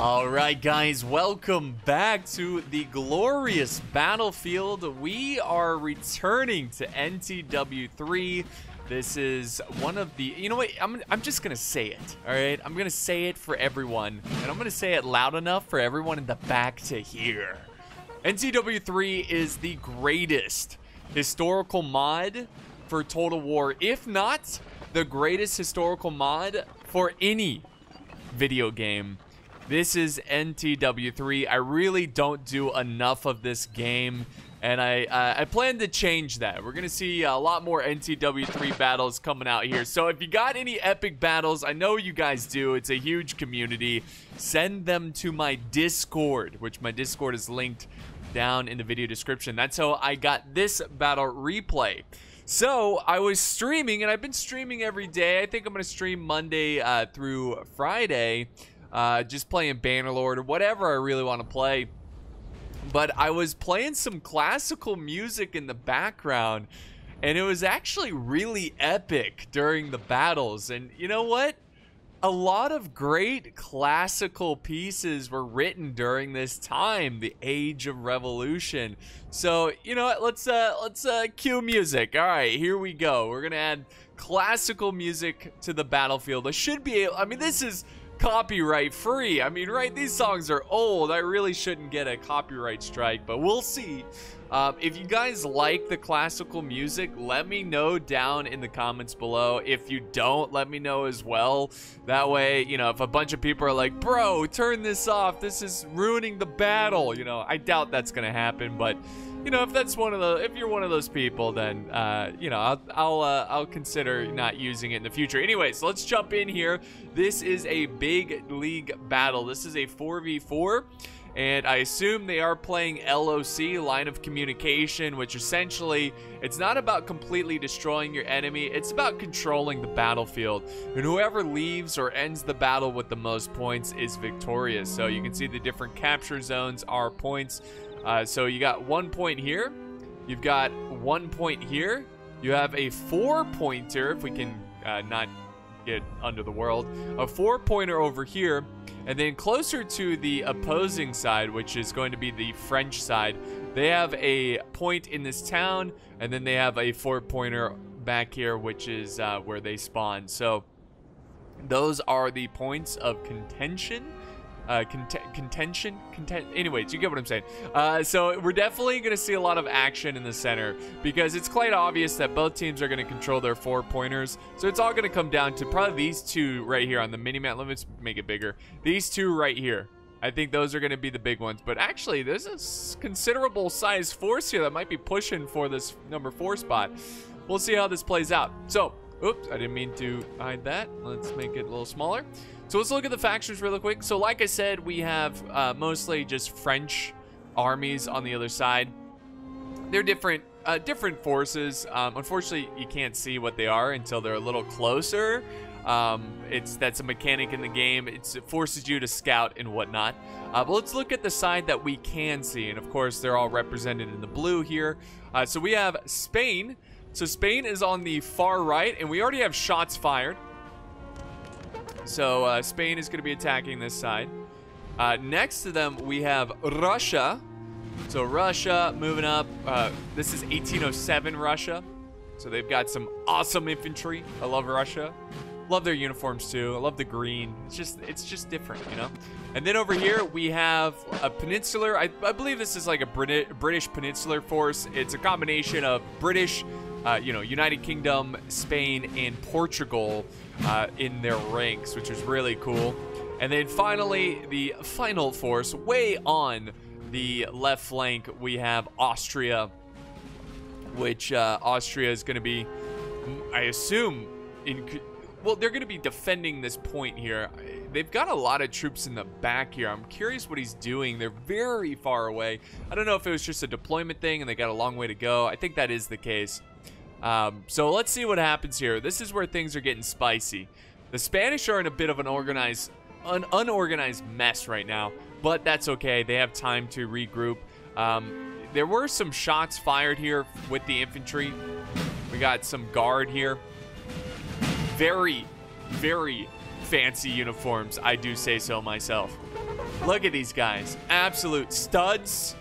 Alright guys, welcome back to the glorious battlefield. We are returning to NTW3. This is one of the, you know what, I'm just going to say it, alright? I'm going to say it for everyone, and I'm going to say it loud enough for everyone in the back to hear. NTW3 is the greatest historical mod for Total War, if not the greatest historical mod for any video game. This is NTW3. I really don't do enough of this game, and I plan to change that. We're going to see a lot more NTW3 battles coming out here. So if you got any epic battles, I know you guys do. It's a huge community. Send them to my Discord, which my Discord is linked down in the video description. That's how I got this battle replay. So I was streaming, and I've been streaming every day. I think I'm going to stream Monday through Friday. Just playing Bannerlord or whatever I really want to play. But I was playing some classical music in the background, and it was actually really epic during the battles. And you know what? A lot of great classical pieces were written during this time, the Age of Revolution. So, you know what? Let's cue music. All right, here we go. We're going to add classical music to the battlefield. I should be able, I mean, this is copyright free. I mean, right, these songs are old. I really shouldn't get a copyright strike, but we'll see. If you guys like the classical music, let me know down in the comments below. If you don't, let me know as well. That way, you know, if a bunch of people are like, bro, turn this off, this is ruining the battle, you know, I doubt that's gonna happen, but you know, if that's one of the, if you're one of those people, then you know, I'll consider not using it in the future. Anyway, so let's jump in here. This is a big league battle. This is a 4v4, and I assume they are playing LOC, line of communication, which essentially, it's not about completely destroying your enemy, it's about controlling the battlefield, and whoever leaves or ends the battle with the most points is victorious. So you can see the different capture zones are points. So you got 1 point here, you've got 1 point here, you have a 4-pointer, if we can not get under the world, a 4-pointer over here, and then closer to the opposing side, which is going to be the French side, they have a point in this town, and then they have a 4-pointer back here, which is where they spawn. So those are the points of contention. Anyways, you get what I'm saying. So we're definitely going to see a lot of action in the center, because it's quite obvious that both teams are going to control their 4-pointers. So it's all going to come down to probably these two right here on the minimap. Let me make it bigger. These two right here. I think those are going to be the big ones. But actually, there's a considerable size force here that might be pushing for this number 4 spot. We'll see how this plays out. So, oops, I didn't mean to hide that. Let's make it a little smaller. So let's look at the factions really quick. So like I said, we have mostly just French armies on the other side. They're different forces. Unfortunately, you can't see what they are until they're a little closer. That's a mechanic in the game. It forces you to scout and whatnot. But let's look at the side that we can see. And of course, they're all represented in the blue here. So we have Spain. So Spain is on the far right, and we already have shots fired. So Spain is going to be attacking this side. Next to them, we have Russia. So Russia moving up. This is 1807 Russia. So they've got some awesome infantry. I love Russia. Love their uniforms too. I love the green. It's just different, you know. And then over here we have a peninsular. I believe this is like a British peninsular force. It's a combination of British, you know, United Kingdom, Spain, and Portugal in their ranks, which is really cool. And then finally, the final force, way on the left flank, we have Austria, which Austria is going to be, I assume, well, they're going to be defending this point here. They've got a lot of troops in the back here. I'm curious what he's doing. They're very far away. I don't know if it was just a deployment thing and they got a long way to go. I think that is the case. So let's see what happens here. This is where things are getting spicy. The Spanish are in a bit of an unorganized mess right now, but that's okay. They have time to regroup. There were some shots fired here with the infantry. We got some guard here. Very fancy uniforms, I do say so myself. Look at these guys, absolute studs.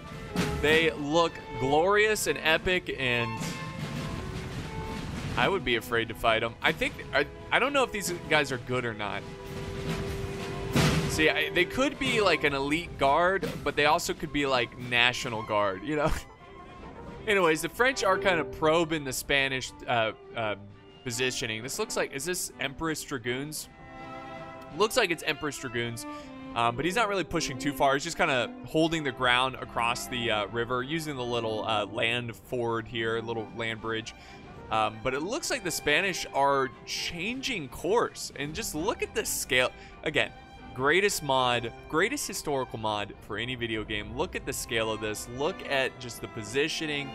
They look glorious and epic, and I would be afraid to fight them. I think, I don't know if these guys are good or not. See, they could be like an elite guard, but they also could be like national guard, you know? Anyways, the French are kind of probing the Spanish positioning. This looks like, is this Empress Dragoons? Looks like it's Empress Dragoons. But he's not really pushing too far. He's just kind of holding the ground across the river, using the little land ford here, little land bridge. But it looks like the Spanish are changing course. And just look at the scale. Again, greatest mod, greatest historical mod for any video game. Look at the scale of this. Look at just the positioning,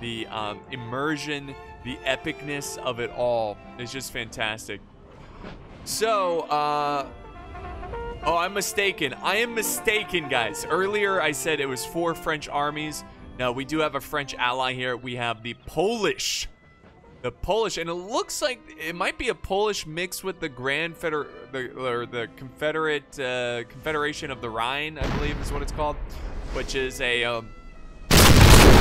the immersion, the epicness of it all. It's just fantastic. So, oh, I'm mistaken. I am mistaken, guys. Earlier, I said it was 4 French armies. No, we do have a French ally here. We have the Polish. The Polish. And it looks like it might be a Polish mix with the Confederation of the Rhine, I believe is what it's called. Which is a...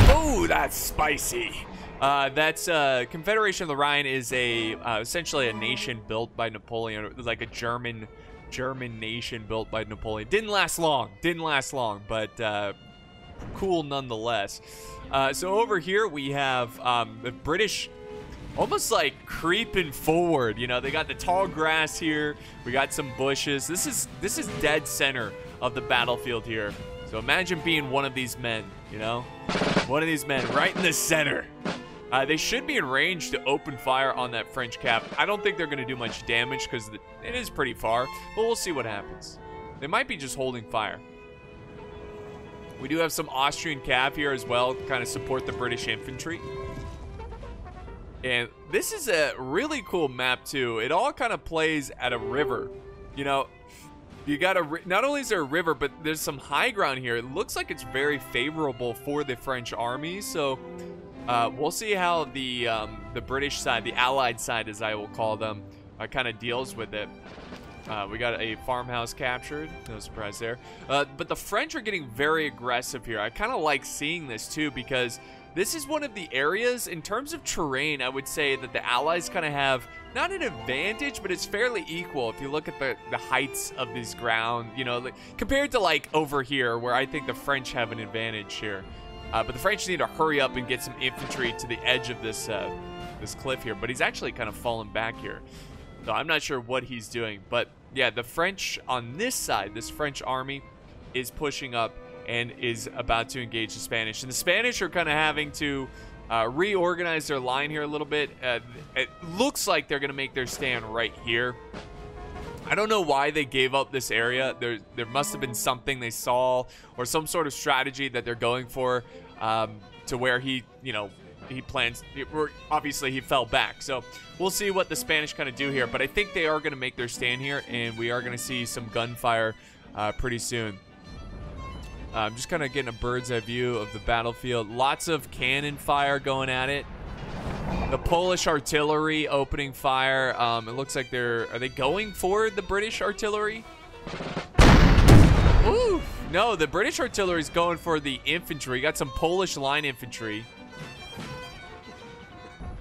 Oh, that's spicy. That's Confederation of the Rhine is a essentially a nation built by Napoleon. Like a German nation built by Napoleon. Didn't last long, but cool nonetheless. So over here we have the British almost like creeping forward. You know, they got the tall grass here. We got some bushes. This is dead center of the battlefield here. So imagine being one of these men, you know? One of these men right in the center. They should be in range to open fire on that French cap. I don't think they're going to do much damage because it is pretty far, but we'll see what happens. They might be just holding fire. We do have some Austrian cap here as well to kind of support the British infantry. And this is a really cool map too. It all kind of plays at a river. You know, you got a, not only is there a river, but there's some high ground here. It looks like it's very favorable for the French army, so... we'll see how the British side, the Allied side, as I will call them, kind of deals with it. We got a farmhouse captured. No surprise there. But the French are getting very aggressive here. I kind of like seeing this, too, because this is one of the areas, in terms of terrain, I would say that the Allies kind of have, not an advantage, but it's fairly equal. If you look at the heights of this ground, you know, like, compared to, like, over here, where I think the French have an advantage here. But the French need to hurry up and get some infantry to the edge of this this cliff here. But he's actually kind of fallen back here. So I'm not sure what he's doing. But yeah, the French on this side, this French army, is pushing up and is about to engage the Spanish. And the Spanish are kind of having to reorganize their line here a little bit. It looks like they're going to make their stand right here. I don't know why they gave up this area. There must have been something they saw or some sort of strategy that they're going for to where he, you know, he plans. Obviously, he fell back. So we'll see what the Spanish kind of do here. But I think they are going to make their stand here, and we are going to see some gunfire pretty soon. I'm just kind of getting a bird's eye view of the battlefield. Lots of cannon fire going at it. The Polish artillery opening fire. It looks like are they going for the British artillery? Ooh, no, the British artillery is going for the infantry. Got some Polish line infantry.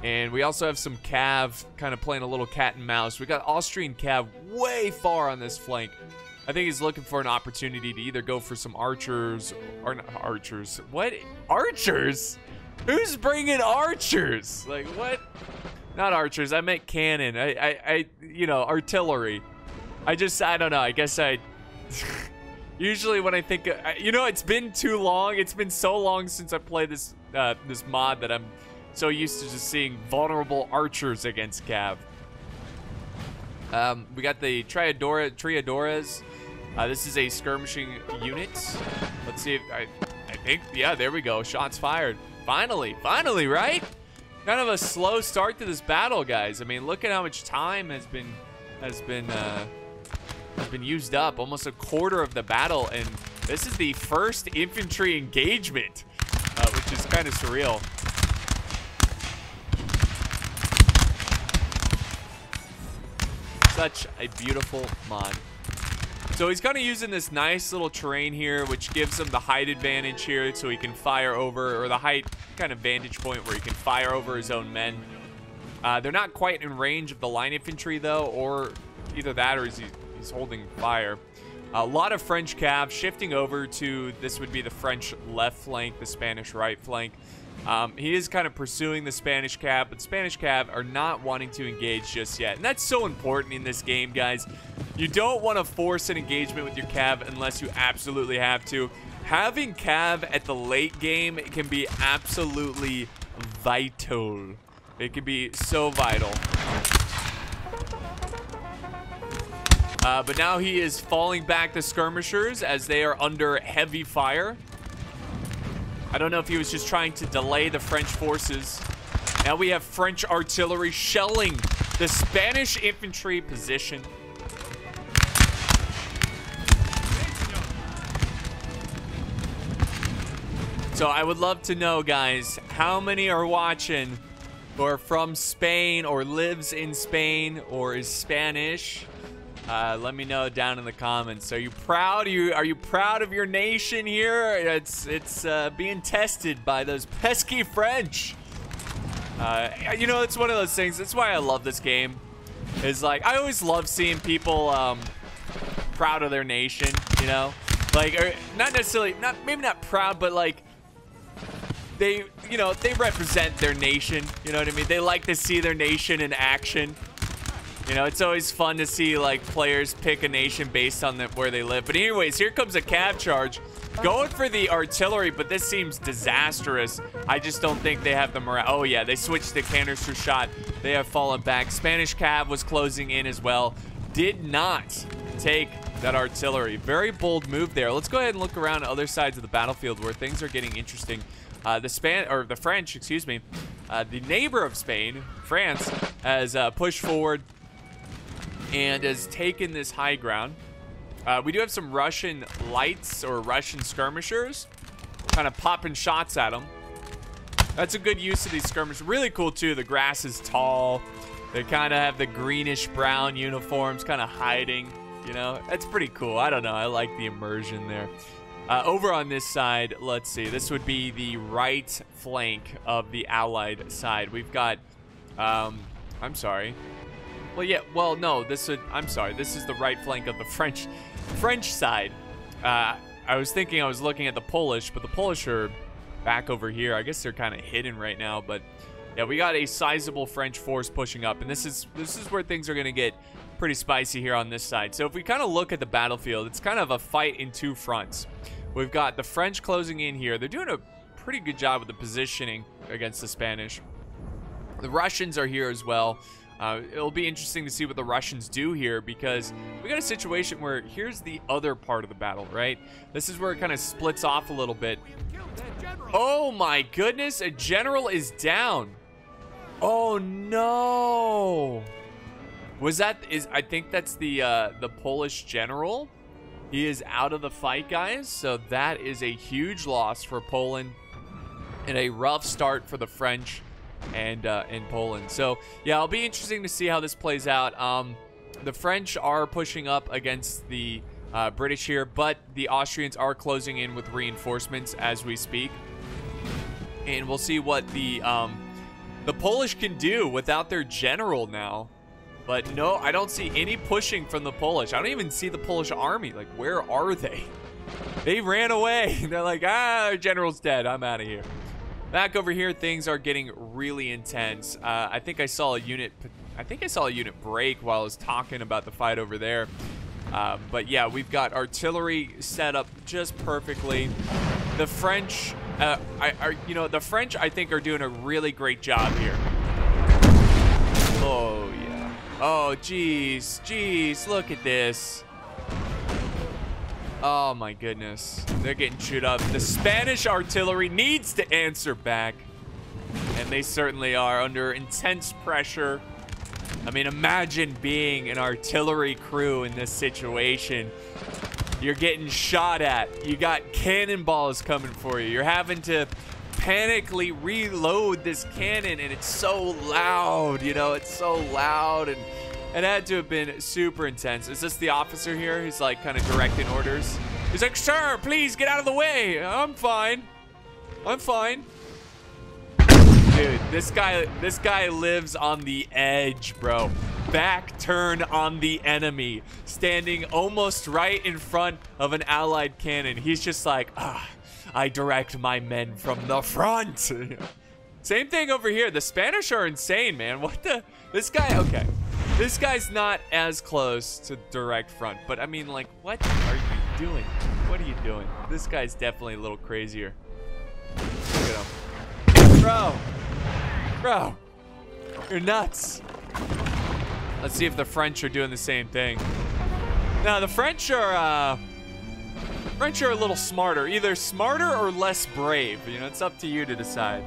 And we also have some cav kind of playing a little cat and mouse. We got Austrian cav way far on this flank. I think he's looking for an opportunity to either go for some archers or not archers. What? Archers? Who's bringing archers? Like, what? Not archers. I meant cannon. I you know, artillery. I don't know. I guess I... Usually when I think... You know, it's been too long. It's been so long since I played this, this mod that I'm so used to just seeing vulnerable archers against Cav. We got the Triadoras. This is a skirmishing unit. Let's see if... I think... Yeah, there we go. Shots fired. Finally, right? Kind of a slow start to this battle, guys. I mean, look at how much time has been used up. Almost a quarter of the battle, and this is the first infantry engagement, which is kind of surreal. Such a beautiful mod. So he's kind of using this nice little terrain here, which gives him the height advantage here, so he can fire over, or the height kind of vantage point where he can fire over his own men. They're not quite in range of the line infantry though, or either that or he's holding fire. A lot of French cavalry shifting over to, this would be the French left flank, the Spanish right flank. He is kind of pursuing the Spanish cav, but Spanish cav are not wanting to engage just yet. And that's so important in this game, guys. You don't want to force an engagement with your cav unless you absolutely have to. Having cav at the late game can be absolutely vital. It can be so vital. But now he is falling back the skirmishers as they are under heavy fire. I don't know if he was just trying to delay the French forces. Now we have French artillery shelling the Spanish infantry position. So I would love to know, guys, how many are watching who are from Spain or lives in Spain or is Spanish? Let me know down in the comments. Are you proud? Are you proud of your nation here? It's being tested by those pesky French. You know, it's one of those things. That's why I love this game. Is like I always love seeing people proud of their nation. You know, like or not necessarily not maybe not proud, but like they you know they represent their nation. You know what I mean? They like to see their nation in action. You know, it's always fun to see, like, players pick a nation based on where they live. But anyways, here comes a cav charge. Going for the artillery, but this seems disastrous. I just don't think they have the morale. Oh, yeah, they switched the canister shot. They have fallen back. Spanish cav was closing in as well. Did not take that artillery. Very bold move there. Let's go ahead and look around other sides of the battlefield where things are getting interesting. The French, excuse me, the neighbor of Spain, France, has pushed forward and has taken this high ground. We do have some Russian lights or Russian skirmishers kind of popping shots at them. That's a good use of these skirmishers. Really cool too, the grass is tall. They kind of have the greenish brown uniforms kind of hiding, you know. That's pretty cool. I don't know, I like the immersion there. Over on this side, let's see. This would be the right flank of the Allied side. We've got, I'm sorry. Well, yeah, well, no, this would, I'm sorry, this is the right flank of the French side. I was thinking I was looking at the Polish, but the Polish are back over here. I guess they're kind of hidden right now, but yeah, we got a sizable French force pushing up, and this is where things are going to get pretty spicy here on this side. So if we kind of look at the battlefield, it's kind of a fight in two fronts. We've got the French closing in here. They're doing a pretty good job with the positioning against the Spanish. The Russians are here as well. It'll be interesting to see what the Russians do here, because we got a situation where here's the other part of the battle, right? This is where it kind of splits off a little bit. Oh my goodness, a general is down. Oh no. Was that is I think that's the Polish general. He is out of the fight, guys. So that is a huge loss for Poland and a rough start for the French and in Poland. So yeah, it'll be interesting to see how this plays out. The French are pushing up against the British here, but the Austrians are closing in with reinforcements as we speak, and we'll see what the Polish can do without their general now. But no, I don't see any pushing from the Polish. I don't even see the Polish army. Like, where are they? They ran away. They're like, ah, our general's dead, I'm out of here. Back over here, things are getting really intense. I think I saw a unit break while I was talking about the fight over there. But yeah, we've got artillery set up just perfectly. The French, the French I think are doing a really great job here. Oh yeah. Oh geez, geez, look at this. Oh my goodness, they're getting chewed up. The Spanish artillery needs to answer back, and they certainly are under intense pressure. I mean, imagine being an artillery crew in this situation. You're getting shot at. You got cannonballs coming for you. You're having to panically reload this cannon, and it's so loud, you know, it's so loud, and It had to have been super intense. Is this the officer here who's like kind of directing orders? He's like, sir, please get out of the way. I'm fine. I'm fine. Dude, this guy lives on the edge, bro. Back turn on the enemy, standing almost right in front of an allied cannon. He's just like, ah, I direct my men from the front. Same thing over here. The Spanish are insane, man. What the? This guy, okay. This guy's not as close to direct front, but I mean, like, what are you doing? What are you doing? This guy's definitely a little crazier. Look at him. Bro, you're nuts. Let's see if the French are doing the same thing. Now the French are a little smarter, either smarter or less brave. You know, it's up to you to decide.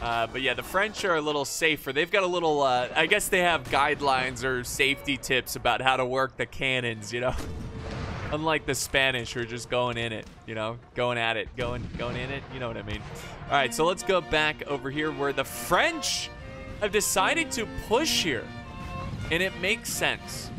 But yeah, the French are a little safer. They've got a little, I guess they have guidelines or safety tips about how to work the cannons, you know. Unlike the Spanish who are just going in it, you know, going at it, going in it, you know what I mean. All right, so let's go back over here where the French have decided to push here. And it makes sense.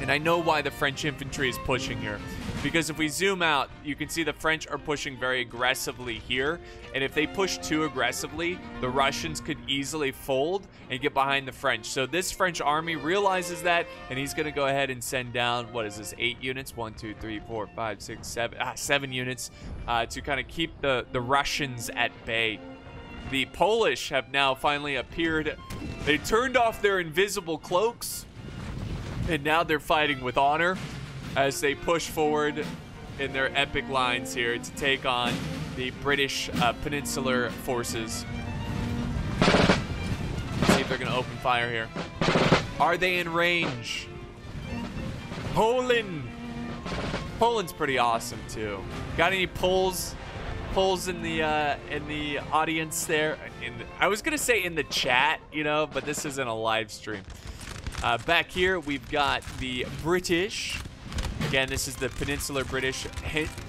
And I know why the French infantry is pushing here. Because if we zoom out, you can see the French are pushing very aggressively here. And if they push too aggressively, the Russians could easily fold and get behind the French. So this French army realizes that, and he's going to go ahead and send down, what is this, 8 units? 1, 2, 3, 4, 5, 6, 7. 7 units to kind of keep the Russians at bay. The Polish have now finally appeared. They turned off their invisible cloaks, and now they're fighting with honor as they push forward in their epic lines here to take on the British peninsular forces. Let's see if they're gonna open fire here. Are they in range? Poland. Poland's pretty awesome too. Got any polls in the audience there? I was gonna say in the chat, you know, but this isn't a live stream. Back here we've got the British. Again, this is the peninsular British.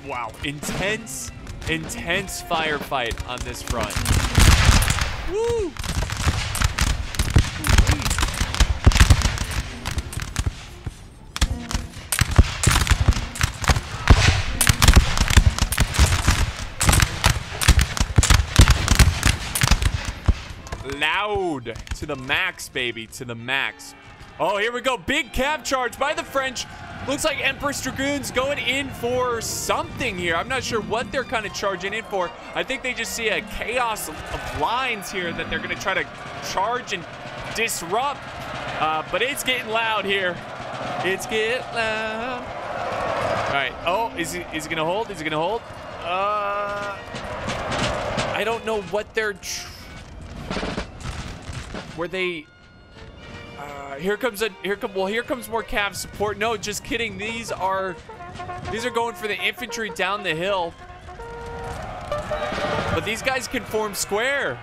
Wow, intense firefight on this front. Woo! Loud to the max, baby, to the max. Oh, here we go. Big cab charge by the French. Looks like Empress Dragoons going in for something here. I'm not sure what they're kind of charging in for. I think they just see a chaos of lines here that they're going to try to charge and disrupt. But it's getting loud here. It's getting loud. All right. Oh, is he going to hold? Is he going to hold? I don't know what they're... Were they... Here comes more cav support. No, just kidding. These are going for the infantry down the hill. But these guys can form square.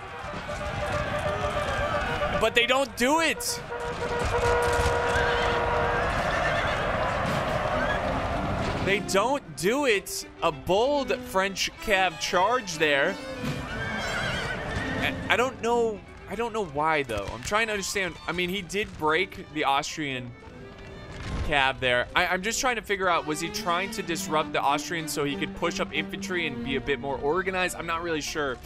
But they don't do it. They don't do it. A bold French cav charge there. I don't know why, though. I'm trying to understand. I mean, he did break the Austrian cab there. I'm just trying to figure out, was he trying to disrupt the Austrians so he could push up infantry and be a bit more organized? I'm not really sure.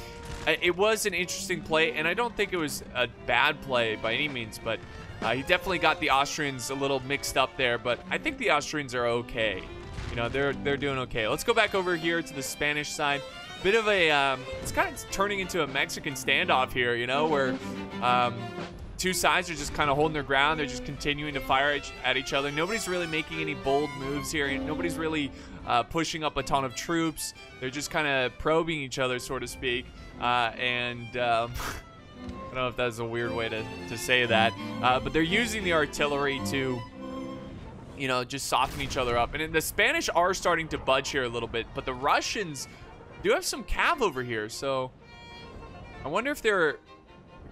It was an interesting play, and I don't think it was a bad play by any means, but he definitely got the Austrians a little mixed up there, but I think the Austrians are okay. You know, they're doing okay. Let's go back over here to the Spanish side. Bit of a, it's kind of turning into a Mexican standoff here, you know, where two sides are just kind of holding their ground. They're just continuing to fire at each other. Nobody's really making any bold moves here. And nobody's really pushing up a ton of troops. They're just kind of probing each other, so to speak. I don't know if that's a weird way to say that. But they're using the artillery to... you know, just soften each other up. And the Spanish are starting to budge here a little bit, but the Russians do have some cav over here. So I wonder if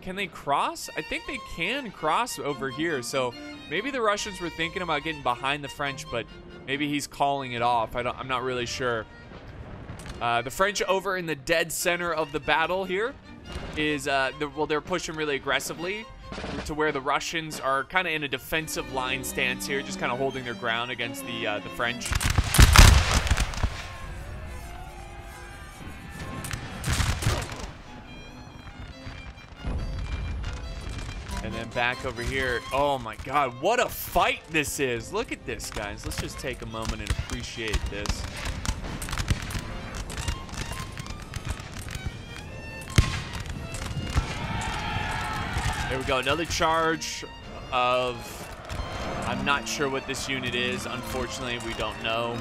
can they cross? I think they can cross over here. So maybe the Russians were thinking about getting behind the French, but maybe he's calling it off. I'm not really sure. The French over in the dead center of the battle here is, they're pushing really aggressively. to where the Russians are kind of in a defensive line stance here, just kind of holding their ground against the French. And then back over here. Oh my God, what a fight this is. Look at this, guys. Let's just take a moment and appreciate this. There we go, another charge of, I'm not sure what this unit is. Unfortunately, we don't know.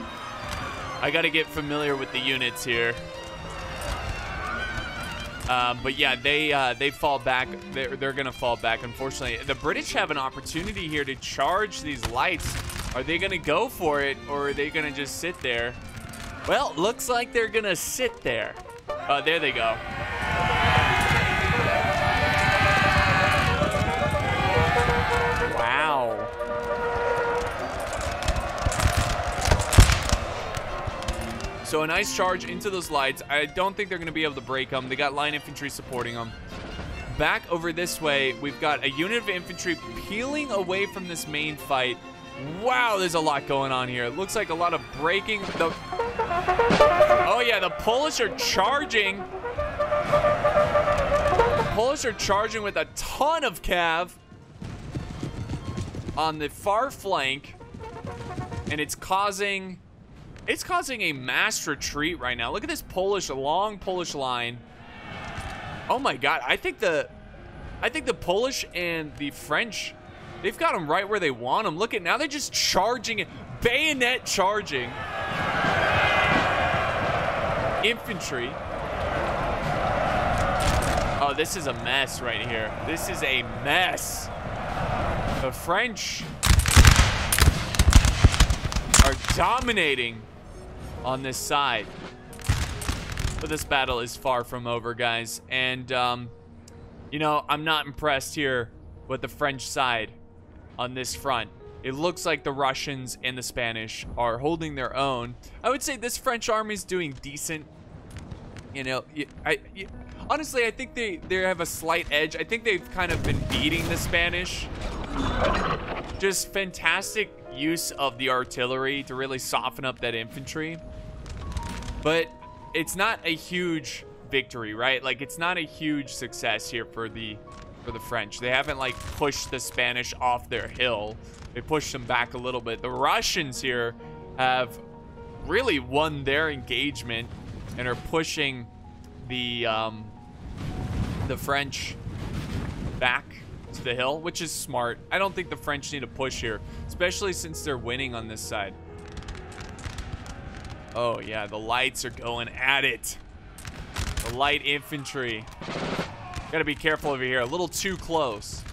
I gotta get familiar with the units here. But yeah, they fall back. They're gonna fall back, unfortunately. The British have an opportunity here to charge these lights. Are they gonna go for it, or are they gonna just sit there? Well, looks like they're gonna sit there. There they go. So a nice charge into those lights. I don't think they're going to be able to break them. They got line infantry supporting them. Back over this way, we've got a unit of infantry peeling away from this main fight. Wow, there's a lot going on here. It looks like a lot of breaking. Oh yeah, the Polish are charging. The Polish are charging with a ton of cav on the far flank, and it's causing... it's causing a mass retreat right now. Look at this long Polish line. Oh my God, I think the Polish and the French, they've got them right where they want them. Look at, now they're just charging, bayonet charging. Infantry. Oh, this is a mess right here. This is a mess. The French are dominating on this side, but this battle is far from over, guys, and you know, I'm not impressed here with the French side on this front. It looks like the Russians and the Spanish are holding their own. I would say this French army is doing decent. You know, honestly, I think they have a slight edge. I think they've kind of been beating the Spanish. Just fantastic use of the artillery to really soften up that infantry, but it's not a huge victory, right? Like, it's not a huge success here for the French. They haven't like pushed the Spanish off their hill. They pushed them back a little bit. The Russians here have really won their engagement and are pushing the French back to the hill, which is smart. I don't think the French need to push here, especially since they're winning on this side. Oh yeah, the lights are going at it. The light infantry. Gotta be careful over here. A little too close.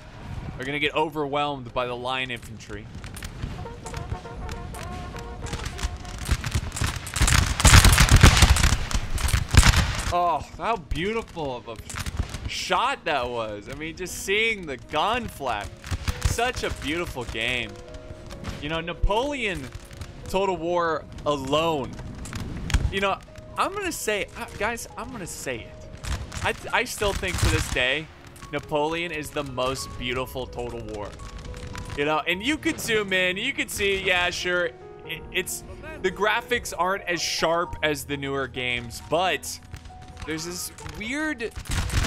They're gonna get overwhelmed by the line infantry. Oh, how beautiful of a shot that was. I mean, just seeing the gun flap, such a beautiful game. You know, Napoleon Total War alone, you know, I'm gonna say, guys, I'm gonna say it, I still think to this day Napoleon is the most beautiful Total War, you know. And you could zoom in, you could see, yeah, sure, it's the graphics aren't as sharp as the newer games, but there's this weird,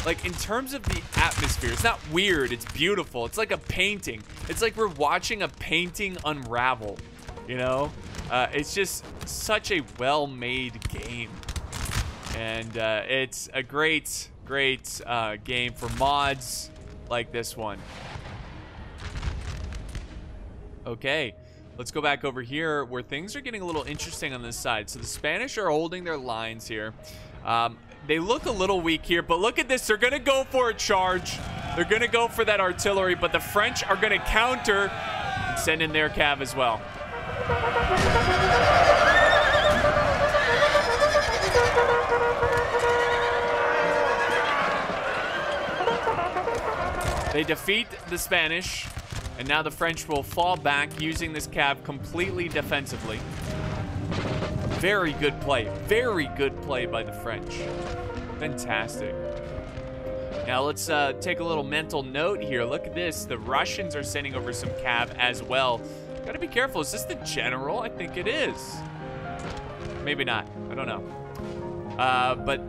like, in terms of the atmosphere, it's not weird, it's beautiful. It's like a painting. It's like we're watching a painting unravel, you know? It's just such a well-made game. And it's a great, great game for mods like this one. Okay, let's go back over here where things are getting a little interesting on this side. So the Spanish are holding their lines here. They look a little weak here, but look at this. They're going to go for a charge. They're going to go for that artillery, but the French are going to counter and send in their cav as well. They defeat the Spanish, and now the French will fall back using this cav completely defensively. Very good play. Very good play by the French. Fantastic. Now let's take a little mental note here. Look at this. The Russians are sending over some cav as well. Gotta be careful. Is this the general? I think it is. Maybe not. I don't know.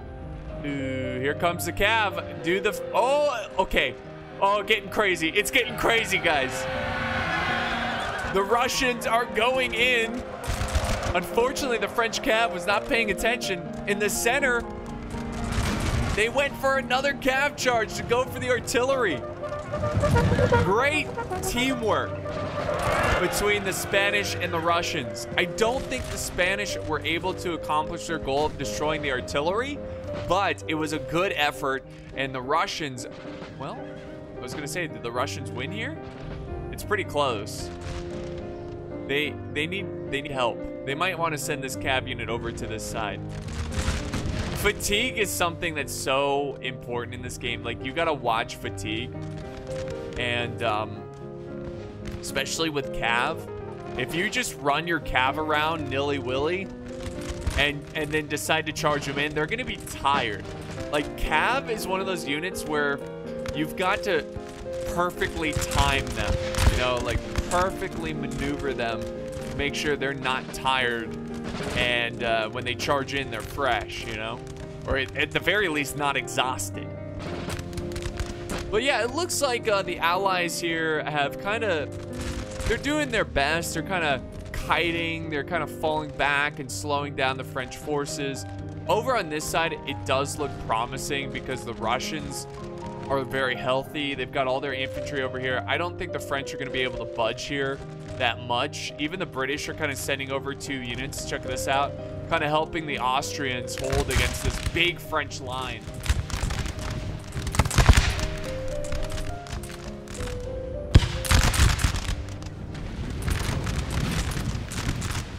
Here comes the cav. Do the... Oh, okay. Oh, getting crazy. It's getting crazy, guys. The Russians are going in. Unfortunately, the French cav was not paying attention. In the center, they went for another cav charge to go for the artillery. Great teamwork between the Spanish and the Russians. I don't think the Spanish were able to accomplish their goal of destroying the artillery, but it was a good effort. And the Russians, well, I was going to say, did the Russians win here? It's pretty close. They need help. They might want to send this cav unit over to this side. Fatigue is something that's so important in this game. Like, you got to watch fatigue. And especially with cav. If you just run your cav around nilly-willy and then decide to charge them in, they're going to be tired. Like, cav is one of those units where you've got to perfectly time them. You know, like, perfectly maneuver them. Make sure they're not tired, and when they charge in, they're fresh, you know, or at the very least not exhausted. But yeah, it looks like the allies here have kind of, they're doing their best. They're kind of kiting, they're kind of falling back and slowing down the French forces. Over on this side, it does look promising because the Russians are very healthy. They've got all their infantry over here. I don't think the French are going to be able to budge here that much. Even the British are kind of sending over two units. Check this out. Kind of helping the Austrians hold against this big French line.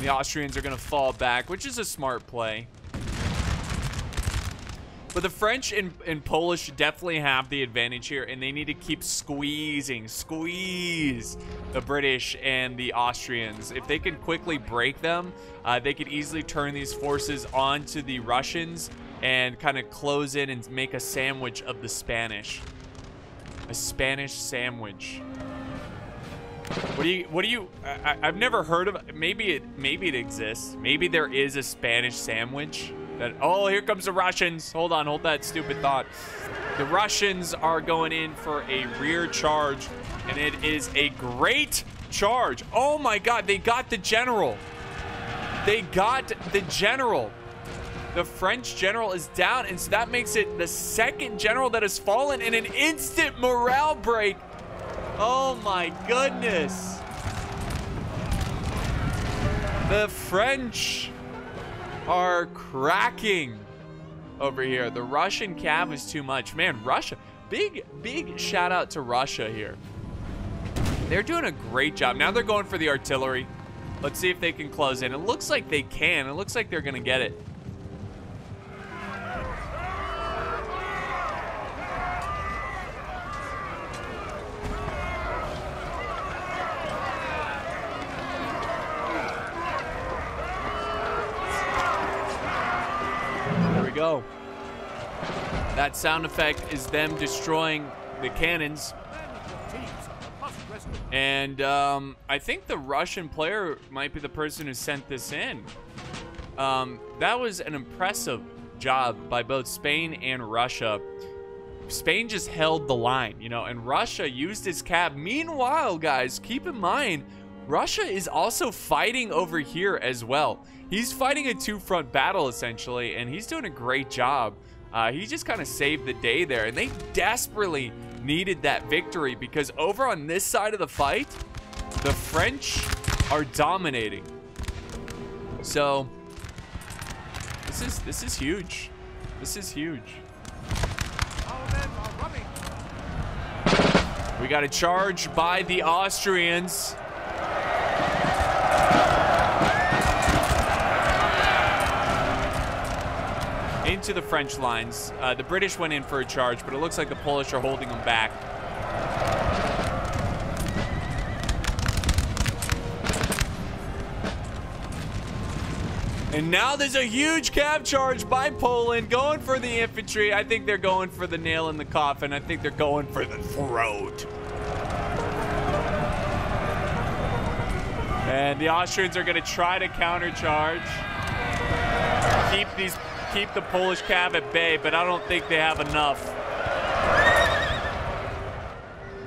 The Austrians are going to fall back, which is a smart play. But the French and Polish definitely have the advantage here, and they need to keep squeeze the British and the Austrians. If they can quickly break them, they could easily turn these forces onto the Russians and kind of close in and make a sandwich of the Spanish. A Spanish sandwich. I've never heard of, maybe it exists. Maybe there is a Spanish sandwich. Oh, here comes the Russians. Hold on, hold that stupid thought. The Russians are going in for a rear charge, and it is a great charge. Oh my God, they got the general. They got the general. The French general is down, and so that makes it the second general that has fallen in an instant morale break. Oh my goodness. The French are cracking over here. The Russian cav is too much. Man, Russia, big shout out to Russia here. They're doing a great job. Now they're going for the artillery. Let's see if they can close in. It looks like they can. It looks like they're gonna get it. Go. That sound effect is them destroying the cannons. And I think the Russian player might be the person who sent this in. That was an impressive job by both Spain and Russia. Spain just held the line, you know, and Russia used his cav. Meanwhile, guys, keep in mind, Russia is also fighting over here as well. He's fighting a two-front battle, essentially, and he's doing a great job. He just kind of saved the day there, and they desperately needed that victory because over on this side of the fight, the French are dominating. So, this is huge. This is huge. We got a charge by the Austrians. Into the French lines. The British went in for a charge, but it looks like the Polish are holding them back. And now there's a huge cav charge by Poland going for the infantry. I think they're going for the nail in the coffin. I think they're going for the throat. And the Austrians are going to try to countercharge. Keep the Polish cav at bay, but I don't think they have enough.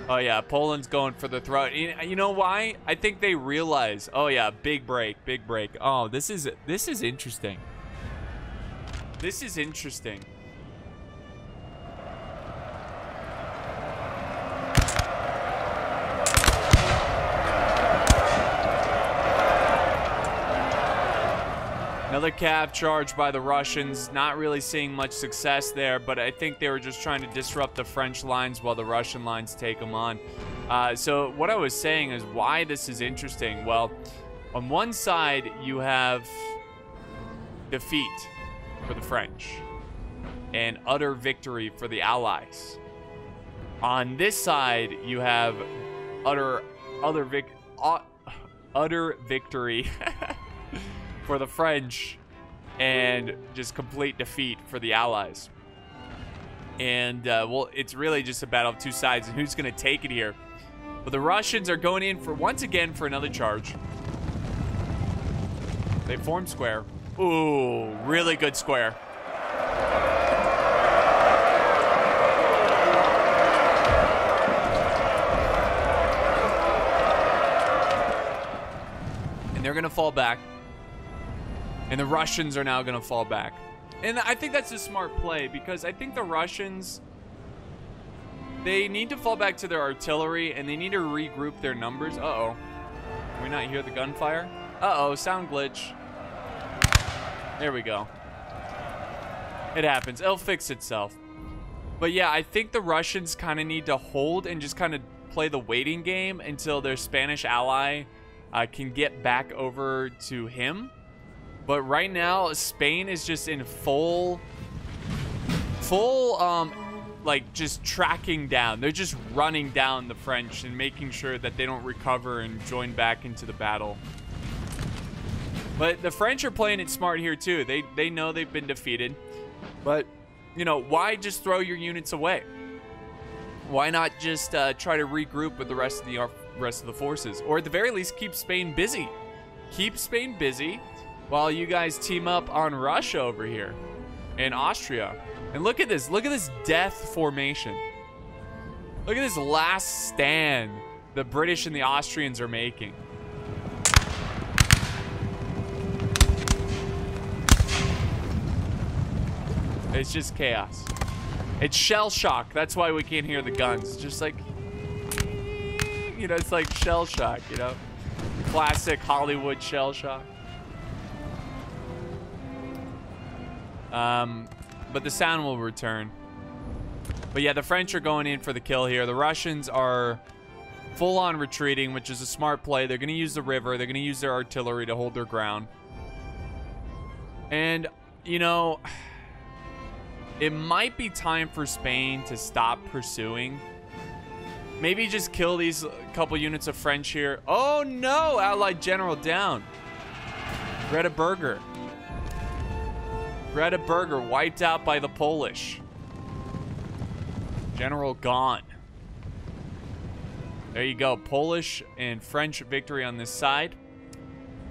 Oh yeah, Poland's going for the throat. You know why? I think they realize. Oh yeah, big break, big break. Oh, this is interesting. This is interesting. Another cav charge by the Russians. Not really seeing much success there, but I think they were just trying to disrupt the French lines while the Russian lines take them on. So what I was saying is why this is interesting. Well, on one side, you have defeat for the French and utter victory for the Allies. On this side, you have utter victory for the French and just complete defeat for the Allies. And well, it's really just a battle of two sides and who's gonna take it here. But the Russians are going in for once again for another charge. They form square. Ooh, really good square. And they're gonna fall back. And the Russians are now going to fall back. And I think that's a smart play because I think the Russians, they need to fall back to their artillery and they need to regroup their numbers. Uh-oh. Can we not hear the gunfire? Uh-oh, sound glitch. There we go. It happens. It'll fix itself. But yeah, I think the Russians kind of need to hold and just kind of play the waiting game until their Spanish ally can get back over to him. But right now, Spain is just in full, like just tracking down. They're just running down the French and making sure that they don't recover and join back into the battle. But the French are playing it smart here too. They know they've been defeated, but you know, why just throw your units away? Why not just try to regroup with the rest of the forces, or at the very least, keep Spain busy. Keep Spain busy. While you guys team up on Russia over here and Austria. And look at this death formation. Look at this last stand the British and the Austrians are making. It's just chaos. It's shell shock. That's why we can't hear the guns. Just like, you know, it's like shell shock, you know? Classic Hollywood shell shock. But the sound will return. But yeah, the French are going in for the kill here. The Russians are full-on retreating, which is a smart play. They're going to use the river. They're going to use their artillery to hold their ground. And, you know, it might be time for Spain to stop pursuing. Maybe just kill these couple units of French here. Oh, no! Allied general down. Greta Berger. Greta Berger wiped out by the Polish. General gone. There you go. Polish and French victory on this side.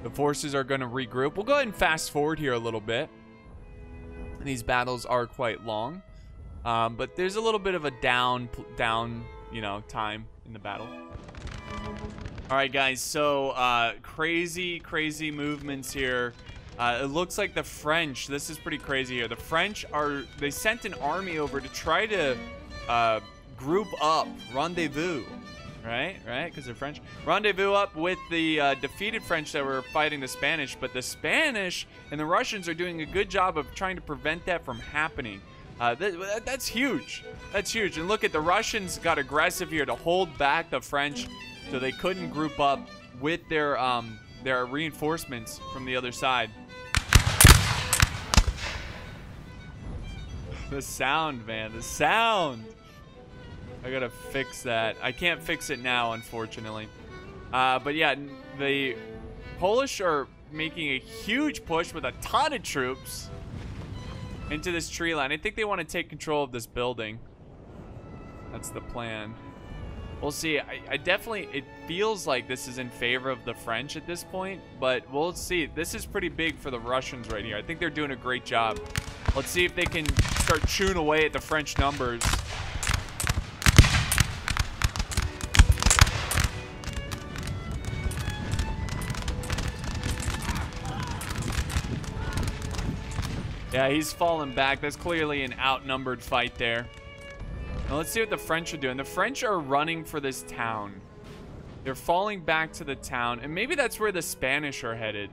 The forces are going to regroup. We'll go ahead and fast forward here a little bit. These battles are quite long. But there's a little bit of a down, you know, time in the battle. All right, guys. So crazy, crazy movements here. It looks like the French, this is pretty crazy here. The French are, they sent an army over to try to group up, rendezvous, right? Because they're French. Rendezvous up with the defeated French that were fighting the Spanish, but the Spanish and the Russians are doing a good job of trying to prevent that from happening. That's huge. That's huge. And look at the Russians got aggressive here to hold back the French so they couldn't group up with their reinforcements from the other side. The sound, man, the sound. I gotta fix that. I can't fix it now, unfortunately. But yeah, the Polish are making a huge push with a ton of troops into this tree line. I think they want to take control of this building. That's the plan. We'll see. I definitely, it feels like this is in favor of the French at this point, but we'll see. This is pretty big for the Russians right here. I think they're doing a great job. Let's see if they can start chewing away at the French numbers. Yeah, he's falling back. That's clearly an outnumbered fight there. Now let's see what the French are doing. The French are running for this town. They're falling back to the town. And maybe that's where the Spanish are headed,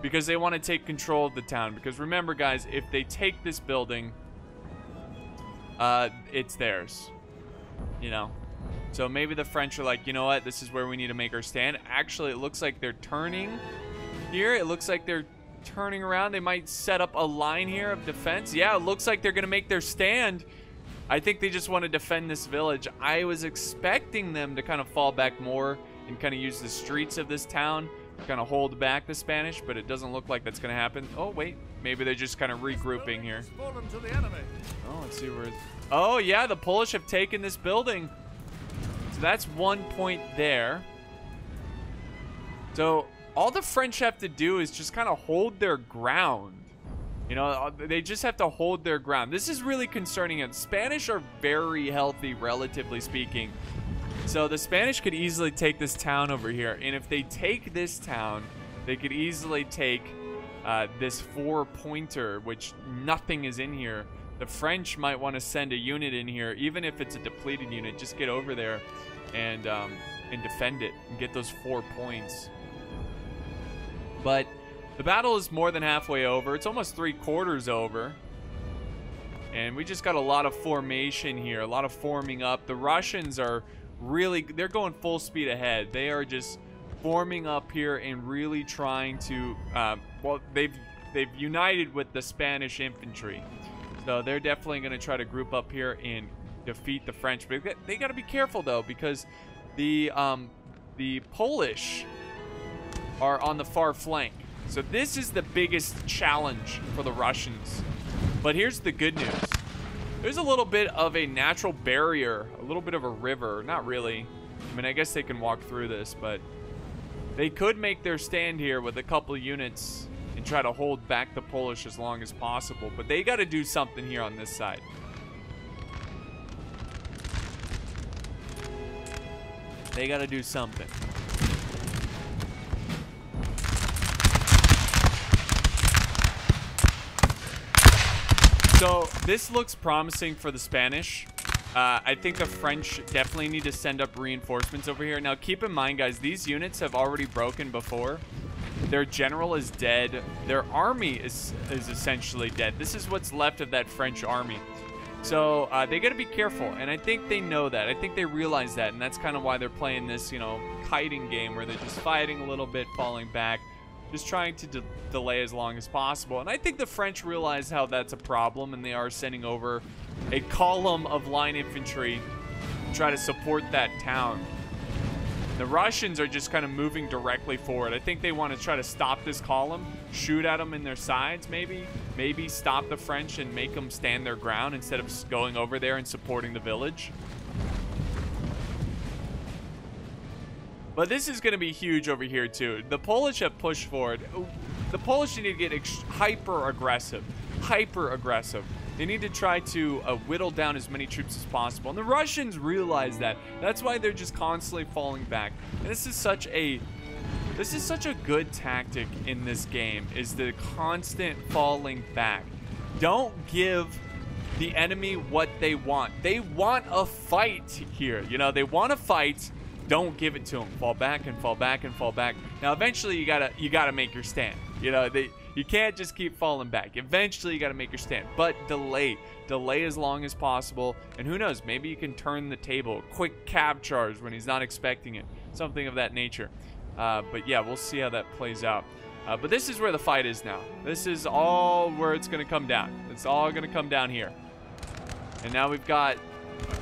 because they want to take control of the town. Because remember, guys, if they take this building, it's theirs. You know? So maybe the French are like, you know what? This is where we need to make our stand. Actually, it looks like they're turning here. It looks like they're turning around. They might set up a line here of defense. Yeah, it looks like they're gonna make their stand. I think they just want to defend this village. I was expecting them to kind of fall back more and kind of use the streets of this town to kind of hold back the Spanish, but it doesn't look like that's gonna happen. Oh wait, maybe they're just kind of regrouping here. Oh, let's see where it's... Oh yeah, the Polish have taken this building, so that's one point there. So all the French have to do is just kind of hold their ground. You know, they just have to hold their ground. This is really concerning. And Spanish are very healthy, relatively speaking. So the Spanish could easily take this town over here. And if they take this town, they could easily take this four-pointer, which nothing is in here. The French might want to send a unit in here, even if it's a depleted unit. Just get over there and defend it and get those 4 points. But the battle is more than halfway over. It's almost three-quarters over. And we just got a lot of formation here, a lot of forming up. The Russians are really, they're going full speed ahead. They are just forming up here and really trying to, well, they've united with the Spanish infantry. So they're definitely going to try to group up here and defeat the French. But they got to be careful, though, because the Polish are on the far flank. So this is the biggest challenge for the Russians. But here's the good news. There's a little bit of a natural barrier, a little bit of a river. Not really. I mean, I guess they can walk through this, but they could make their stand here with a couple units and try to hold back the Polish as long as possible. But they got to do something here on this side. They got to do something. So this looks promising for the Spanish. I think the French definitely need to send up reinforcements over here. Now, keep in mind, guys, these units have already broken before. Their general is dead. Their army is essentially dead. This is what's left of that French army. So they got to be careful, and I think they know that. I think they realize that, and that's kind of why they're playing this, you know, kiting game where they're just fighting a little bit, falling back. Just trying to delay as long as possible. And I think the French realize how that's a problem, and they are sending over a column of line infantry to try to support that town. The Russians are just kind of moving directly forward. I think they want to try to stop this column, shoot at them in their sides maybe. Maybe stop the French and make them stand their ground instead of going over there and supporting the village. But this is going to be huge over here, too. The Polish have pushed forward. The Polish need to get hyper-aggressive. Hyper-aggressive. They need to try to whittle down as many troops as possible. And the Russians realize that. That's why they're just constantly falling back. And this is such a good tactic in this game, is the constant falling back. Don't give the enemy what they want. They want a fight here. You know, they want a fight. Don't give it to them. Fall back and fall back and fall back. Now, eventually, you gotta make your stand. You know, you can't just keep falling back. Eventually, you gotta make your stand. But delay as long as possible. And who knows? Maybe you can turn the table. Quick cab charge when he's not expecting it. Something of that nature. But yeah, we'll see how that plays out. But this is where the fight is now. This is all where it's gonna come down. It's all gonna come down here. And now we've got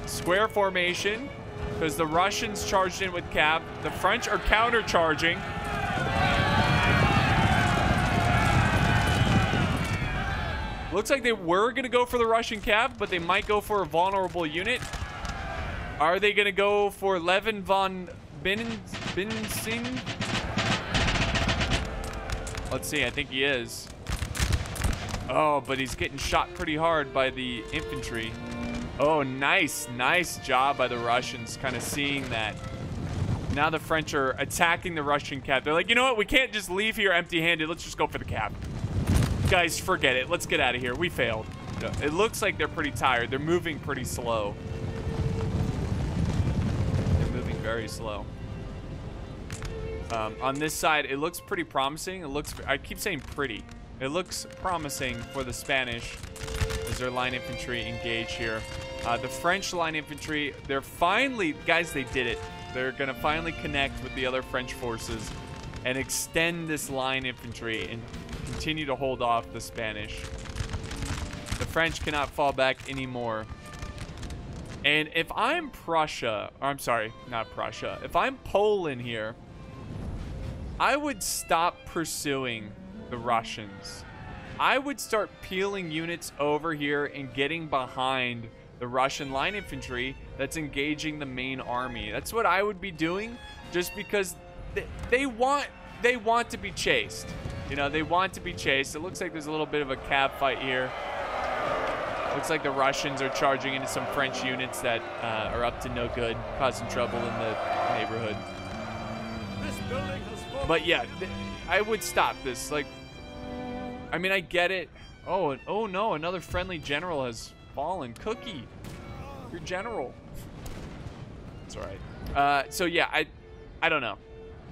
square formation, because the Russians charged in with cab. The French are counter-charging. Looks like they were going to go for the Russian cab, but they might go for a vulnerable unit. Are they going to go for Levin von Binsing? Let's see. I think he is. Oh, but he's getting shot pretty hard by the infantry. Oh, nice. Nice job by the Russians kind of seeing that. Now the French are attacking the Russian cab. They're like, you know what? We can't just leave here empty-handed. Let's just go for the cab. Guys, forget it. Let's get out of here. We failed. It looks like they're pretty tired. They're moving pretty slow. Very slow. On this side, it looks pretty promising. It looks, I keep saying pretty. It looks promising for the Spanish as their line infantry engage here. The French line infantry, they're finally, guys, they did it. They're going to finally connect with the other French forces and extend this line infantry and continue to hold off the Spanish. The French cannot fall back anymore. And if I'm Prussia, or I'm sorry, not Prussia, if I'm Poland here, I would stop pursuing the Russians. I would start peeling units over here and getting behind the Russian line infantry that's engaging the main army. That's what I would be doing, just because they want to be chased. You know, they want to be chased. It looks like there's a little bit of a cab fight here. Looks like the Russians are charging into some French units that are up to no good, causing trouble in the neighborhood. But yeah, I would stop this. Like, I mean, I get it. Oh, oh no, another friendly general has fallen. Cookie, your general. It's all right. So yeah, I don't know.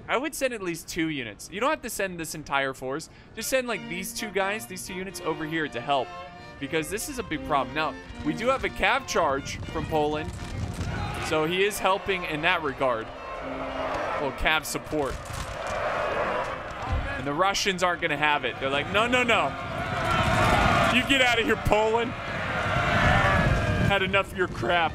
I would send at least 2 units. You don't have to send this entire force. Just send like these 2 guys, these 2 units over here to help. Because this is a big problem. Now, we do have a cab charge from Poland. So he is helping in that regard. Well, cab support. And the Russians aren't going to have it. They're like, no, no, no. You get out of here, Poland. Had enough of your crap.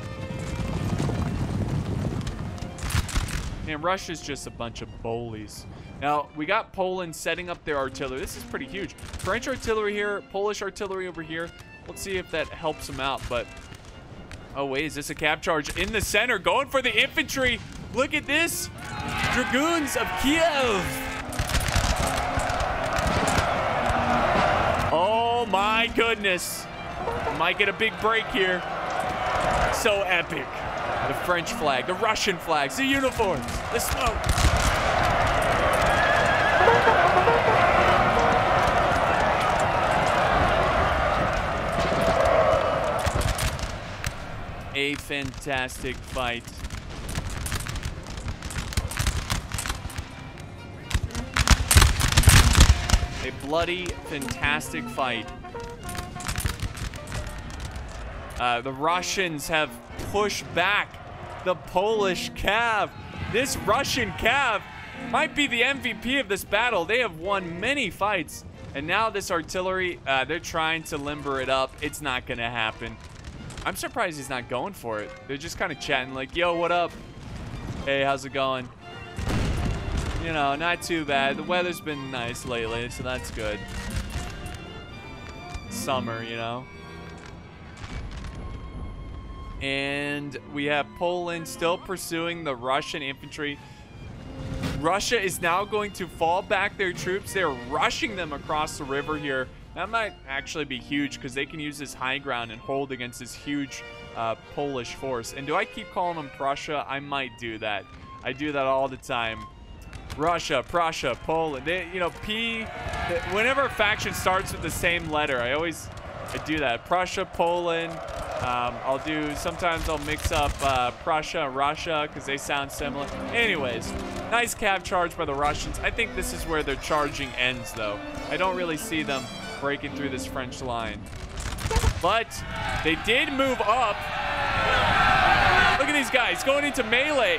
Man, Russia's just a bunch of bullies. Now, we got Poland setting up their artillery. This is pretty huge. French artillery here, Polish artillery over here. Let's see if that helps them out, but... Oh, wait, is this a cab charge in the center? Going for the infantry. Look at this. Dragoons of Kiev. Oh, my goodness. Might get a big break here. So epic. The French flag, the Russian flags, the uniforms, the smoke. A fantastic fight. A bloody, fantastic fight. The Russians have pushed back the Polish cav. This Russian cav might be the MVP of this battle. They have won many fights. And now this artillery, they're trying to limber it up. It's not going to happen. I'm surprised he's not going for it. They're just kind of chatting like, yo, what up? Hey, how's it going? You know, not too bad. The weather's been nice lately, so that's good. Summer, you know. And we have Poland still pursuing the Russian infantry. Russia is now going to fall back their troops. They're rushing them across the river here. That might actually be huge because they can use this high ground and hold against this huge Polish force. And do I keep calling them Prussia? I might do that. I do that all the time. Russia, Prussia, Poland. They, you know, P. Whenever a faction starts with the same letter, I do that. Prussia, Poland. I'll do. Sometimes I'll mix up Prussia and Russia because they sound similar. Anyways. Nice cab charge by the Russians. I think this is where their charging ends, though. I don't really see them breaking through this French line. But they did move up. Look at these guys going into melee.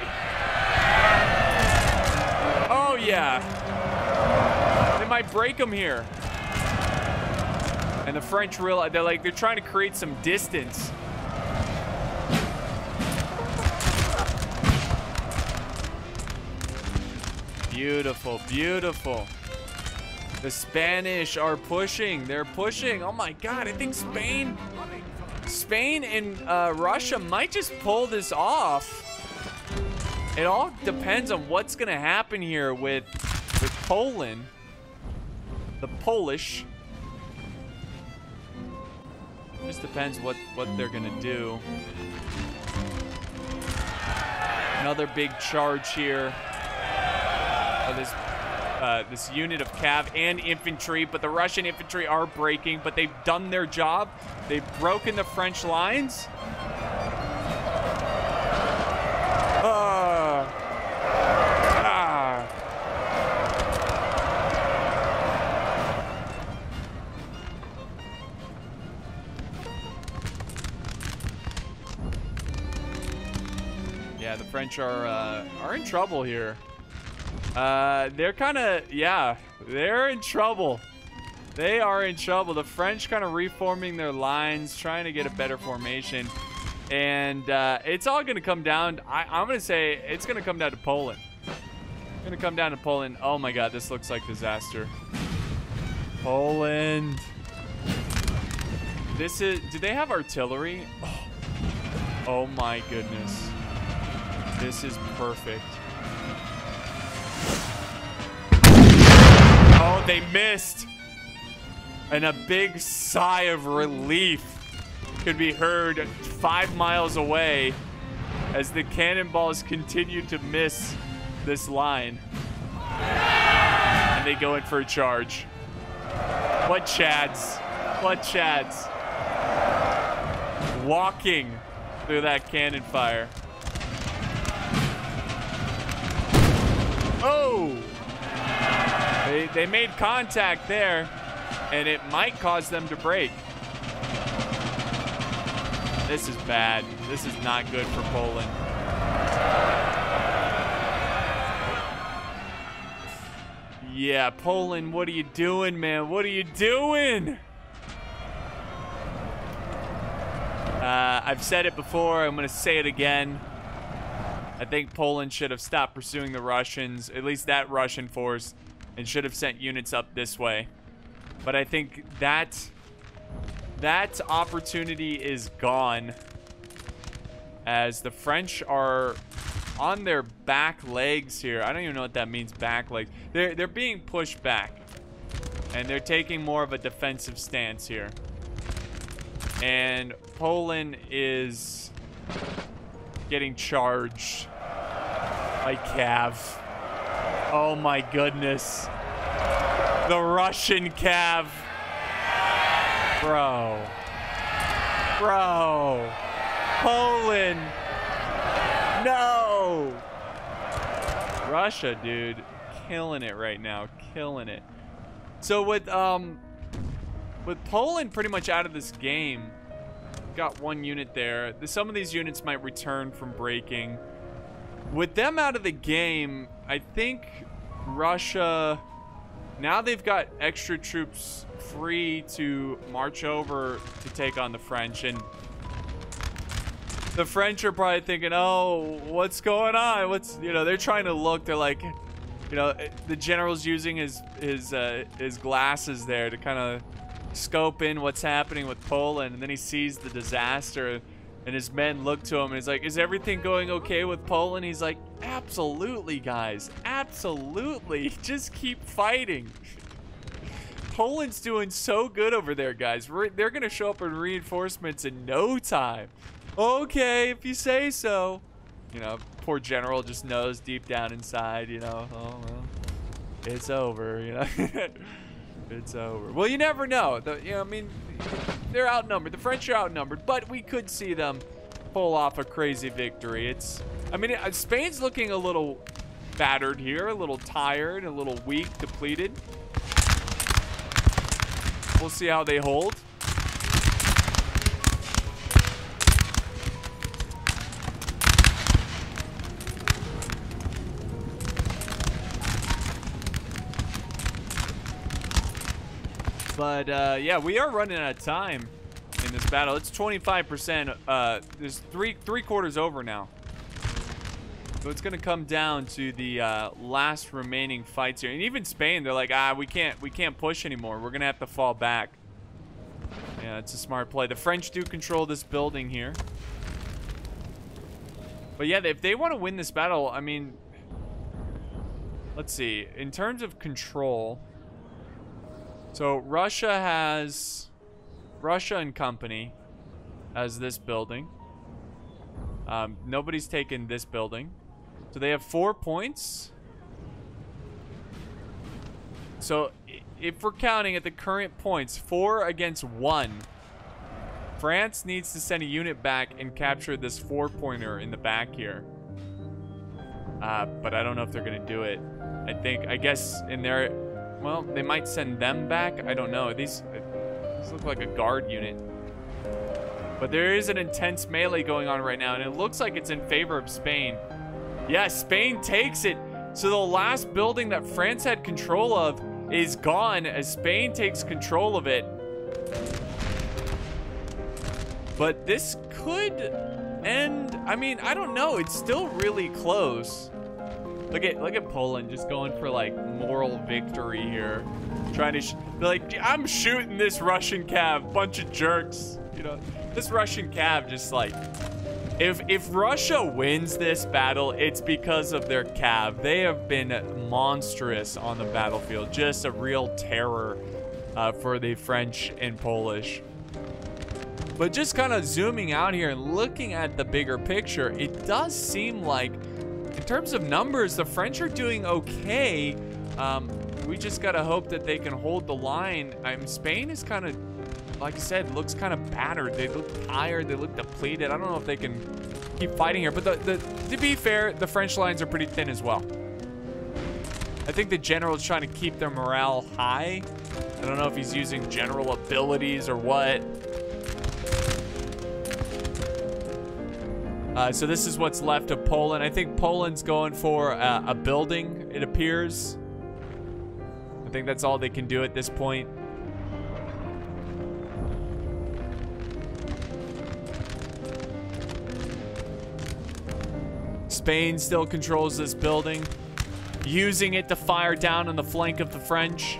Oh, yeah. They might break them here. And the French realize they're like, they're trying to create some distance. Beautiful, beautiful. The Spanish are pushing. They're pushing. Oh my God, I think Spain and Russia might just pull this off. It all depends on what's gonna happen here with Poland, the Polish. It just depends what they're gonna do. Another big charge here. Oh, this unit of cav and infantry, but the Russian infantry are breaking, but they've done their job. They've broken the French lines. Yeah, the French are in trouble here. They're kind of, yeah, they're in trouble. They are in trouble. The French kind of reforming their lines, trying to get a better formation. And it's all going to come down. I'm going to say it's going to come down to Poland. It's going to come down to Poland. Oh, my God, this looks like disaster. Poland. This is, do they have artillery? Oh, oh my goodness. This is perfect. Oh, they missed. And a big sigh of relief could be heard 5 miles away as the cannonballs continue to miss this line. And they go in for a charge. What chads? What chads? Walking through that cannon fire. Oh! They made contact there, and it might cause them to break. This is bad. This is not good for Poland. Yeah, Poland, what are you doing, man? What are you doing? I've said it before. I'm going to say it again. I think Poland should have stopped pursuing the Russians, at least that Russian force, and should have sent units up this way. But I think that opportunity is gone, as the French are on their back legs here. I don't even know what that means, back legs. They're being pushed back, and they're taking more of a defensive stance here. And Poland is getting charged by cav. Oh my goodness. The Russian cav. Bro. Bro. Poland. No. Russia, dude. Killing it right now. Killing it. So with Poland pretty much out of this game, got one unit there. Some of these units might return from breaking. With them out of the game, I think Russia, now they've got extra troops free to march over to take on the French. And the French are probably thinking, oh, what's going on? What's, you know, they're trying to look. They're like, you know, the general's using his glasses there to kind of scope in what's happening with Poland, and then he sees the disaster, and his men look to him, and he's like, is everything going okay with Poland? He's like, absolutely, guys. Absolutely. Just keep fighting. Poland's doing so good over there, guys. They're going to show up in reinforcements in no time. Okay, if you say so. You know, poor general just knows deep down inside, you know, oh, well, it's over, you know. It's over. Well, you never know. You know, I mean, they're outnumbered. The French are outnumbered, but we could see them pull off a crazy victory. It's, I mean, Spain's looking a little battered here, a little tired, a little weak, depleted. We'll see how they hold. But, yeah, we are running out of time in this battle. It's 25%. There's three quarters over now. So it's going to come down to the last remaining fights here. And even Spain, they're like, ah, we can't push anymore. We're going to have to fall back. Yeah, it's a smart play. The French do control this building here. But yeah, if they want to win this battle, I mean, let's see. In terms of control, so Russia has, Russia and company has this building. Nobody's taken this building. So they have 4 points. So if we're counting at the current points, 4 against 1, France needs to send a unit back and capture this 4-pointer in the back here. But I don't know if they're going to do it. I think, I guess in their, well, they might send them back. I don't know. These look like a guard unit. But there is an intense melee going on right now, and it looks like it's in favor of Spain. Yeah, Spain takes it. So the last building that France had control of is gone as Spain takes control of it. But this could end. I mean, I don't know. It's still really close. Look at Poland just going for like moral victory here. Trying to they're like, I'm shooting this Russian cav, bunch of jerks. You know, this Russian cav just like, if Russia wins this battle, it's because of their cav. They have been monstrous on the battlefield. Just a real terror for the French and Polish. But just kind of zooming out here and looking at the bigger picture, it does seem like, in terms of numbers, the French are doing okay. We just got to hope that they can hold the line. Spain is kind of, like I said, looks kind of battered. They look tired. They look depleted. I don't know if they can keep fighting here. But to be fair, the French lines are pretty thin as well. I think the general is trying to keep their morale high. I don't know if he's using general abilities or what. So this is what's left of Poland. I think Poland's going for a building, it appears. I think that's all they can do at this point. Spain still controls this building, using it to fire down on the flank of the French.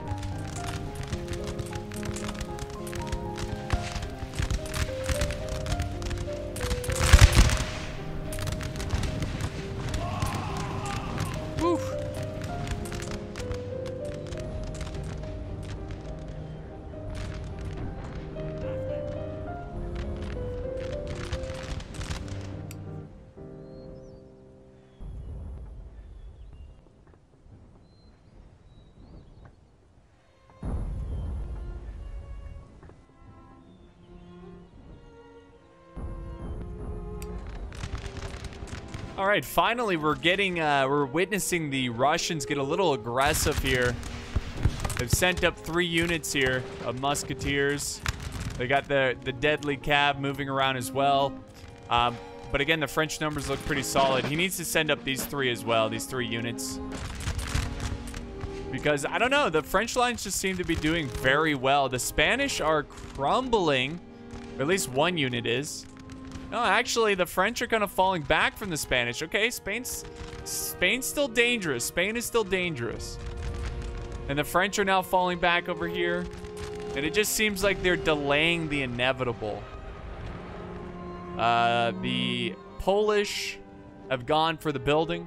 All right, finally, we're getting, we're witnessing the Russians get a little aggressive here. They've sent up 3 units here of musketeers. They got the deadly cab moving around as well. But again, the French numbers look pretty solid. He needs to send up these 3 as well, these 3 units. Because, I don't know, the French lines just seem to be doing very well. The Spanish are crumbling, or at least 1 unit is. No, actually, the French are kind of falling back from the Spanish. Okay, Spain's still dangerous. Spain is still dangerous. And the French are now falling back over here. And it just seems like they're delaying the inevitable. The Polish have gone for the building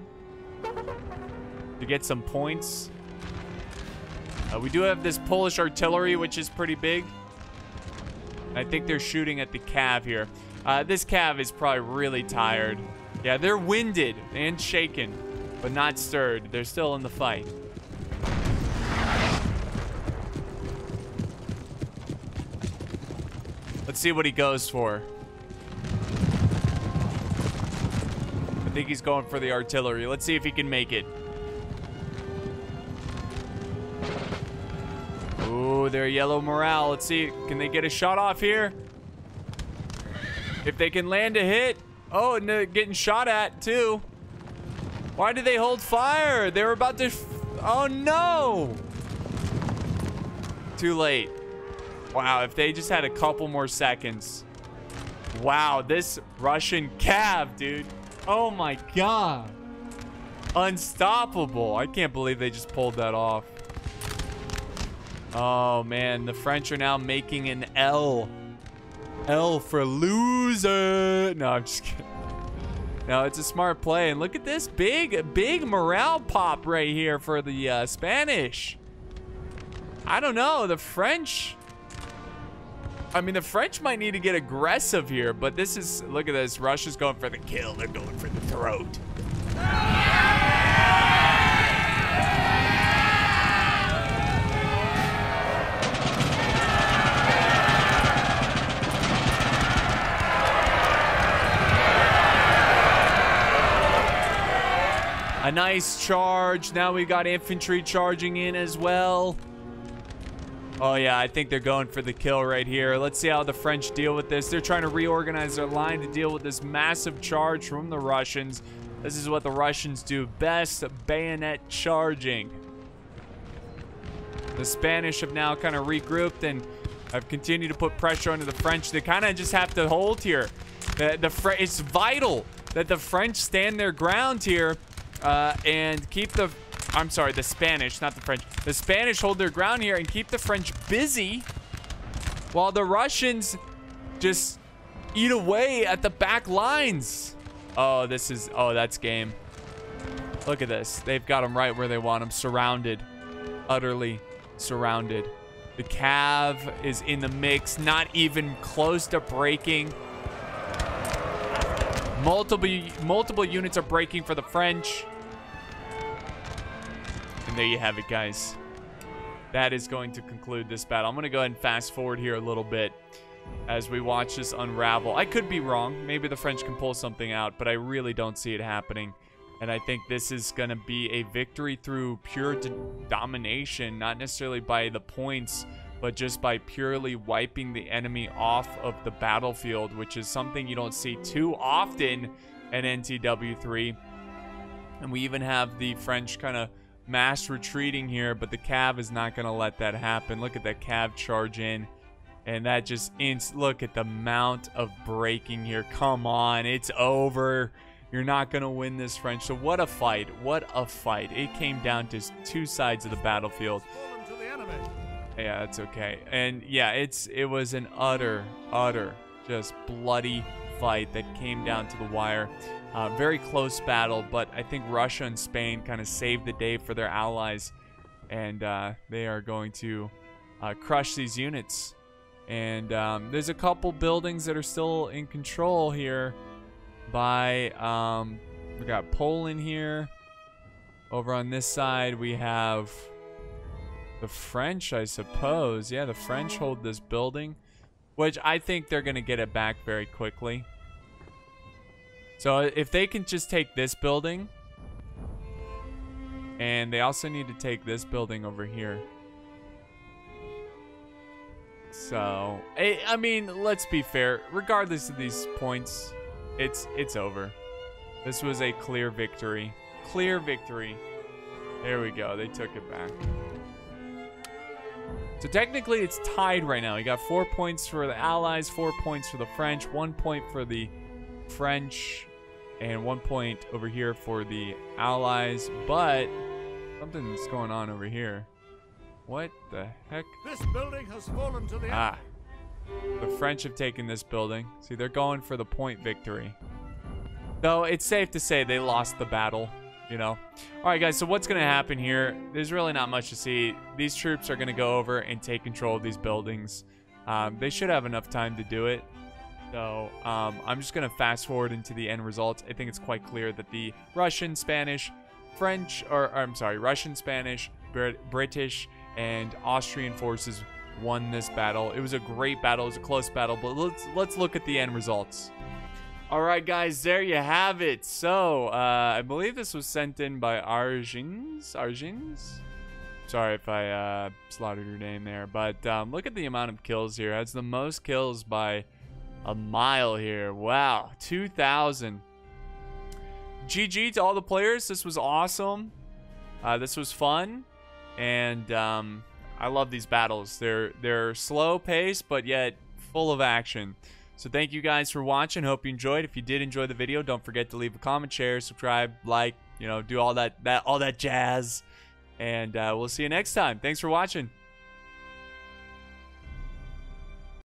to get some points. We do have this Polish artillery, which is pretty big. I think they're shooting at the cav here. This cav is probably really tired. Yeah, they're winded and shaken, but not stirred. They're still in the fight. Let's see what he goes for. I think he's going for the artillery. Let's see if he can make it. Ooh, their yellow morale. Let's see. Can they get a shot off here? If they can land a hit. Oh, and they're getting shot at too. Why did they hold fire? They were about to, oh no. Too late. Wow, if they just had a couple more seconds. Wow, this Russian cav, dude. Oh my God. Unstoppable. I can't believe they just pulled that off. Oh, man. The French are now making an L. L for loser. No, I'm just kidding. No, it's a smart play. And look at this big morale pop right here for the Spanish. I don't know. The French... I mean, the French might need to get aggressive here, but this is... Look at this. Russia's going for the kill. They're going for the throat. A nice charge. Now we've got infantry charging in as well. Oh, yeah, I think they're going for the kill right here. Let's see how the French deal with this. They're trying to reorganize their line to deal with this massive charge from the Russians. This is what the Russians do best, bayonet charging. The Spanish have now kind of regrouped and have continued to put pressure onto the French. They kind of just have to hold here. It's vital that the French stand their ground here. And keep the... I'm sorry, the Spanish, not the French. The Spanish hold their ground here and keep the French busy while the Russians just eat away at the back lines. Oh, this is... Oh, that's game. Look at this. They've got them right where they want them. Surrounded. Utterly surrounded. The Cav is in the mix. Not even close to breaking. Multiple units are breaking for the French. And there you have it, guys. That is going to conclude this battle. I'm going to go ahead and fast forward here a little bit as we watch this unravel. I could be wrong. Maybe the French can pull something out, but I really don't see it happening. And I think this is going to be a victory through pure domination, not necessarily by the points, but just by purely wiping the enemy off of the battlefield, which is something you don't see too often in NTW3. And we even have the French kind of mass retreating here, but the Cav is not going to let that happen. Look at that Cav charge in, and that just look at the amount of breaking here. Come on, it's over. You're not going to win this, French. So what a fight. What a fight. It came down to two sides of the battlefield. Yeah, that's okay. And yeah, it was an utter just bloody fight that came down to the wire. Very close battle, but I think Russia and Spain kind of saved the day for their allies, and they are going to crush these units. And there's a couple buildings that are still in control here by we got Poland here. Over on this side we have the French, I suppose. Yeah, the French hold this building, which I think they're going to get it back very quickly. So if they can just take this building, and they also need to take this building over here. So, I mean, let's be fair. Regardless of these points, it's over. This was a clear victory. Clear victory. There we go. They took it back. So technically it's tied right now. You got 4 points for the Allies, 4 points for the French, 1 point for the French, and 1 point over here for the Allies. But something's going on over here. What the heck? This building has fallen to the... Ah. The French have taken this building. See, they're going for the point victory. Though it's safe to say they lost the battle. You know. All right, guys, so what's going to happen here? There's really not much to see. These troops are going to go over and take control of these buildings. They should have enough time to do it. So I'm just going to fast forward into the end results. I think it's quite clear that the Russian, Spanish, French, or I'm sorry, Russian, Spanish, British, and Austrian forces won this battle. It was a great battle. It was a close battle, but let's look at the end results. All right, guys, there you have it. So, I believe this was sent in by Arjins? Sorry if I slaughtered your name there, but look at the amount of kills here. That's the most kills by a mile here. Wow, 2,000. GG to all the players. This was awesome. This was fun, and I love these battles. They're slow paced, but yet full of action. So thank you guys for watching. Hope you enjoyed. If you did enjoy the video, don't forget to leave a comment, share, subscribe, like, you know, do all that jazz. And we'll see you next time. Thanks for watching.